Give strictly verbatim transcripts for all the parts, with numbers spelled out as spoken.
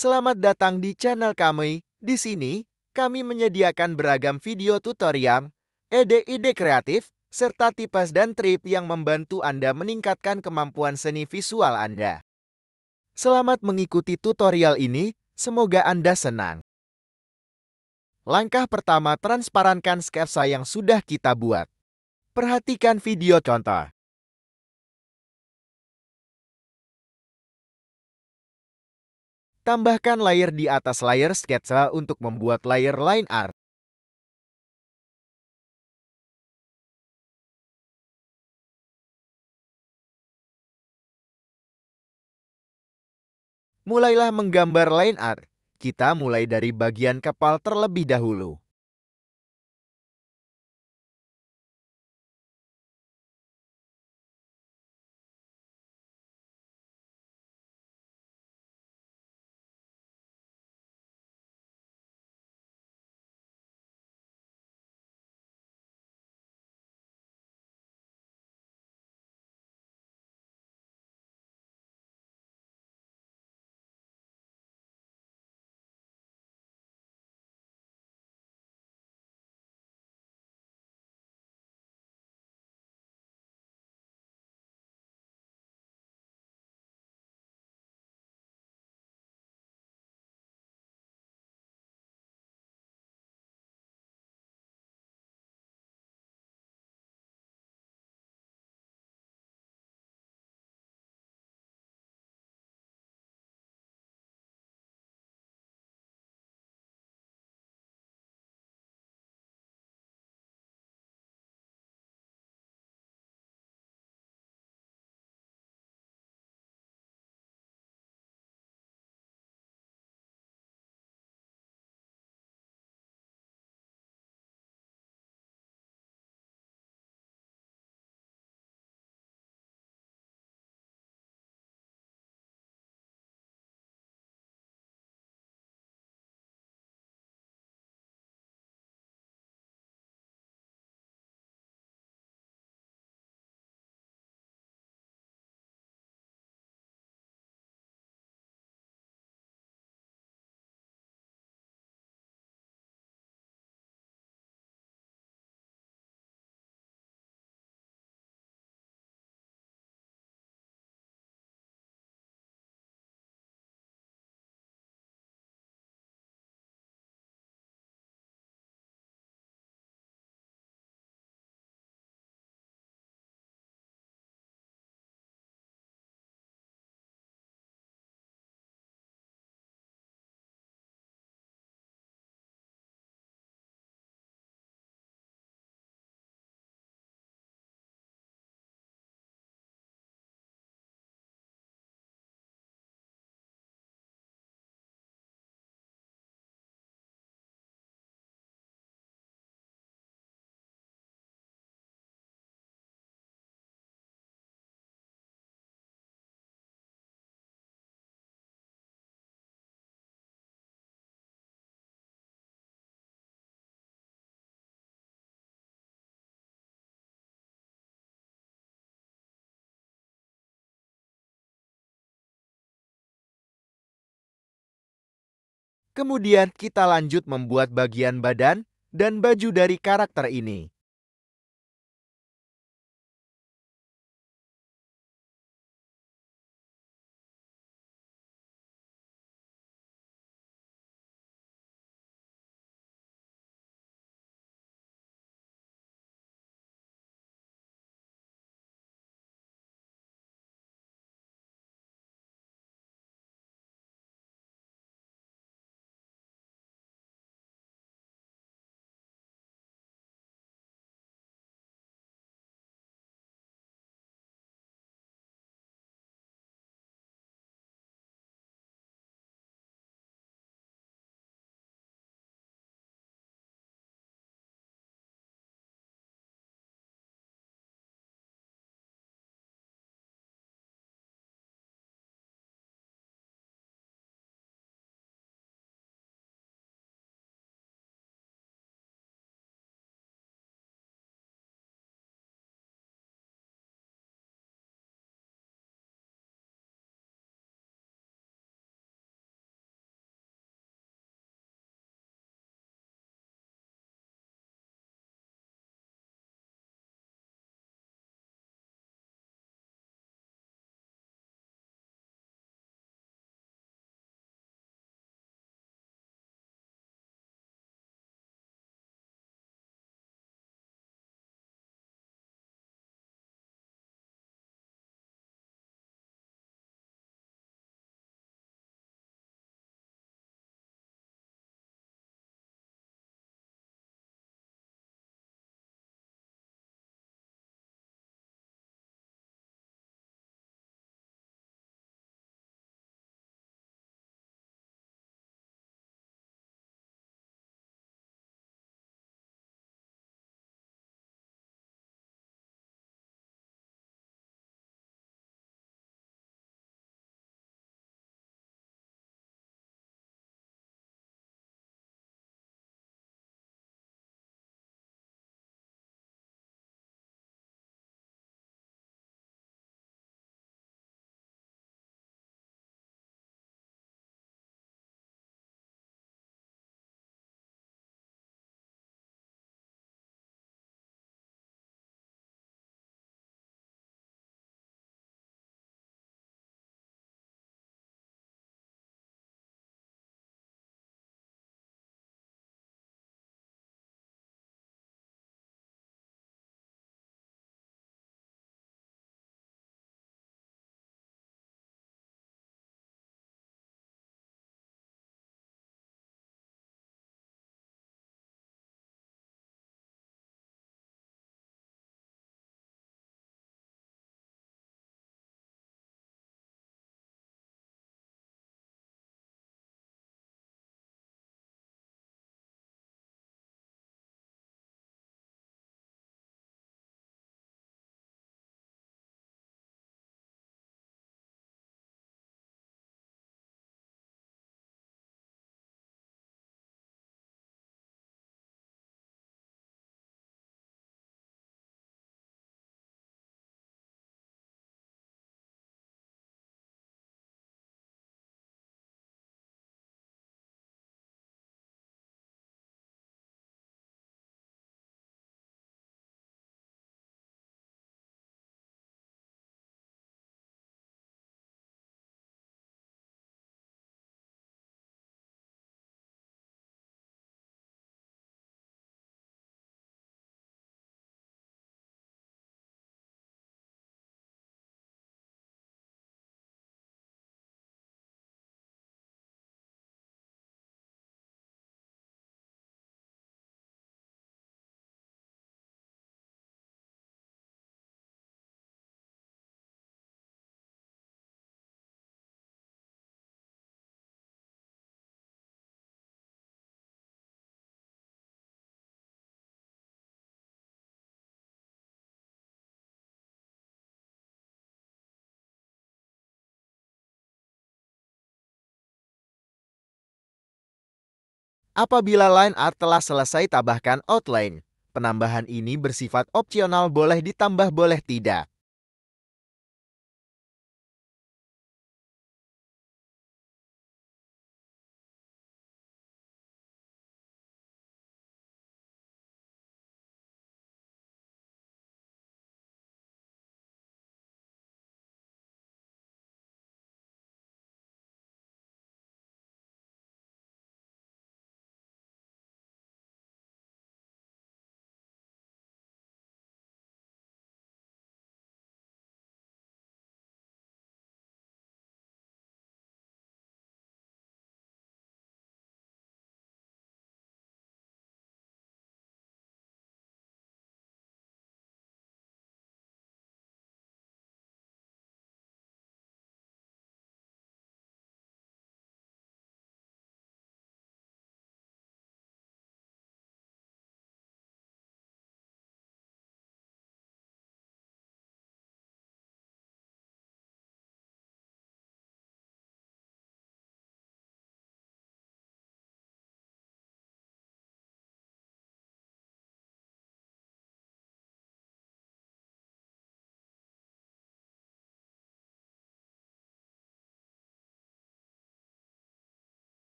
Selamat datang di channel kami. Di sini, kami menyediakan beragam video tutorial, ide-ide kreatif, serta tips dan trik yang membantu Anda meningkatkan kemampuan seni visual Anda. Selamat mengikuti tutorial ini, semoga Anda senang. Langkah pertama, transparankan sketsa yang sudah kita buat. Perhatikan video contoh. Tambahkan layer di atas layer sketsa untuk membuat layer line art. Mulailah menggambar line art. Kita mulai dari bagian kepala terlebih dahulu. Kemudian kita lanjut membuat bagian badan dan baju dari karakter ini. Apabila line art telah selesai, tambahkan outline. Penambahan ini bersifat opsional, boleh ditambah boleh tidak.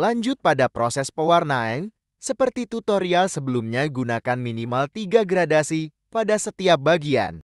Lanjut pada proses pewarnaan, seperti tutorial sebelumnya gunakan minimal tiga gradasi pada setiap bagian.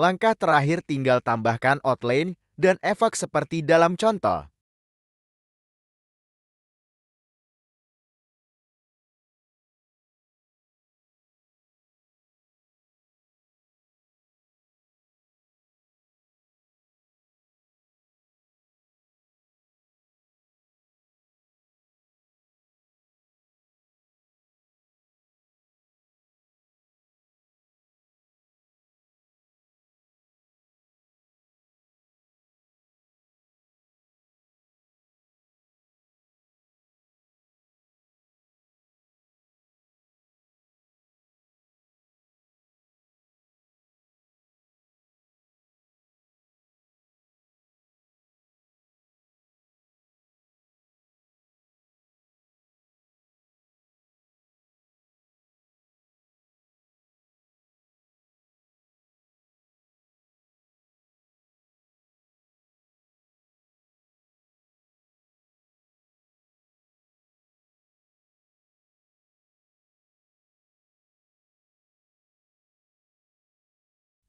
langkah terakhir tinggal tambahkan outline dan efek seperti dalam contoh.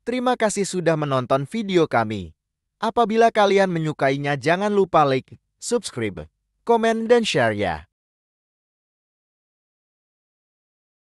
Terima kasih sudah menonton video kami. Apabila kalian menyukainya, jangan lupa like, subscribe, komen, dan share ya.